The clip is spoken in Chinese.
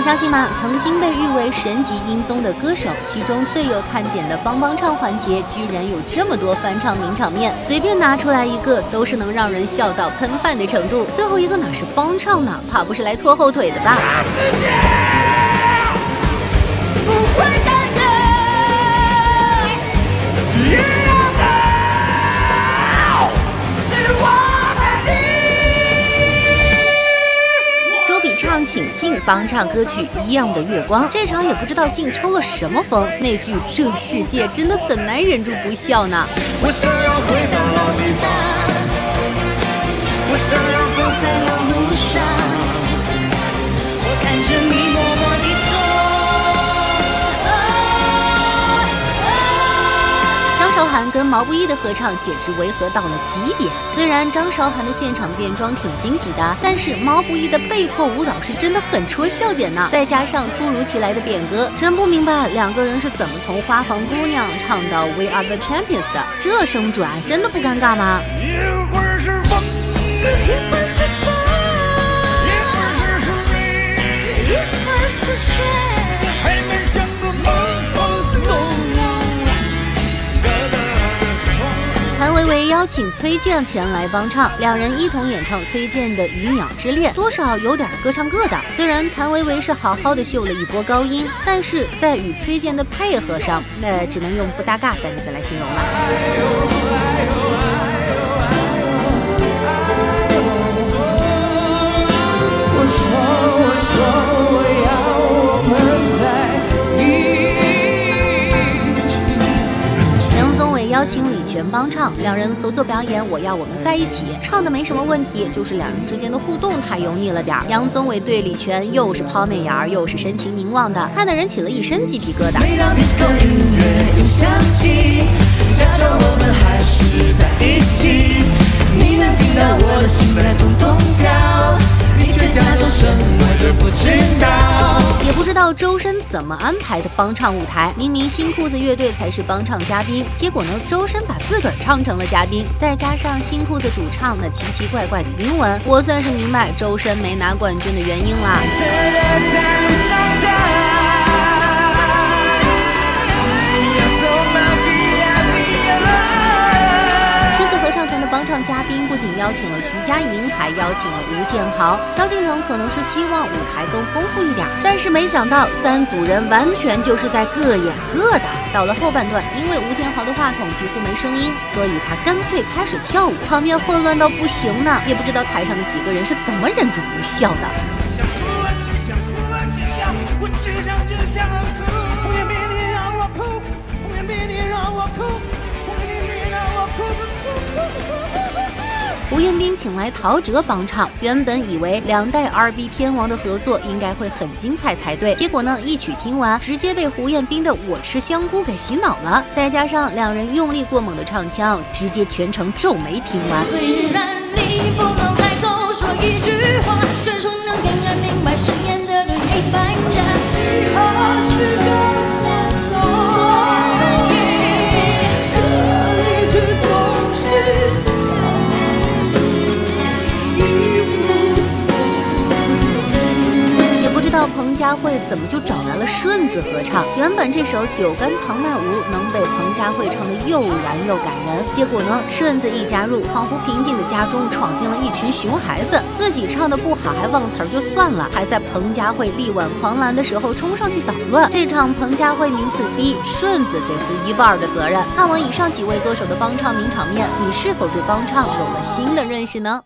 们相信吗？曾经被誉为神级音综的歌手，其中最有看点的帮帮唱环节，居然有这么多翻唱名场面，随便拿出来一个都是能让人笑到喷饭的程度。最后一个哪是帮唱呢？怕不是来拖后腿的吧？ 唱请信帮唱歌曲《一样的月光》，这场也不知道信抽了什么风，那句“这世界真的很难忍住不笑呢”。我想要回到老地方，我想要走在老路上，我看着你默默地走。张韶涵跟毛不易的合唱简直违和到了极点。 虽然张韶涵的现场变装挺惊喜的，但是毛不易的背后舞蹈是真的很戳笑点呢。再加上突如其来的变歌，真不明白两个人是怎么从花房姑娘唱到 We Are the Champions 的。这声转真的不尴尬吗？ 谭维维邀请崔健前来帮唱，两人一同演唱崔健的《鱼鸟之恋》，多少有点各唱各的。虽然谭维维是好好的秀了一波高音，但是在与崔健的配合上，那只能用不搭嘎三个字来形容了。邀请李泉帮唱，两人合作表演《我要我们在一起》，唱的没什么问题，就是两人之间的互动太油腻了点。杨宗纬对李泉又是抛媚眼儿，又是深情凝望的，看的人起了一身鸡皮疙瘩。每当迪斯科音乐一响起，假装我们还是在一起，你能听到我的心在咚咚跳。 也不知道周深怎么安排的帮唱舞台，明明新裤子乐队才是帮唱嘉宾，结果呢，周深把自个儿唱成了嘉宾，再加上新裤子主唱那奇奇怪怪的英文，我算是明白周深没拿冠军的原因啦。 帮唱嘉宾不仅邀请了徐佳莹，还邀请了吴建豪、萧敬腾，可能是希望舞台更丰富一点。但是没想到三组人完全就是在各演各的。到了后半段，因为吴建豪的话筒几乎没声音，所以他干脆开始跳舞，场面混乱到不行呢。也不知道台上的几个人是怎么忍住不笑的。吴彦斌请来陶喆帮唱，原本以为两代 R&B 天王的合作应该会很精彩才对，结果呢，一曲听完，直接被胡彦斌的《我吃香菇》给洗脑了，再加上两人用力过猛的唱腔，直接全程皱眉听完。虽然你不能开口说一句话，却总能让人明白誓言的另一半人，你何时跟我走？ 也不知道彭佳慧怎么就找来了顺子合唱。原本这首《酒干倘卖无》能被彭佳慧唱得又燃又感人，结果呢，顺子一加入，仿佛平静的家中闯进了一群熊孩子，自己唱的不好还忘词儿就算了，还在彭佳慧力挽狂澜的时候冲上去捣乱。这场彭佳慧名次低，顺子得负一半的责任。看完以上几位歌手的帮唱名场面，你是否对帮唱有了新的认识呢？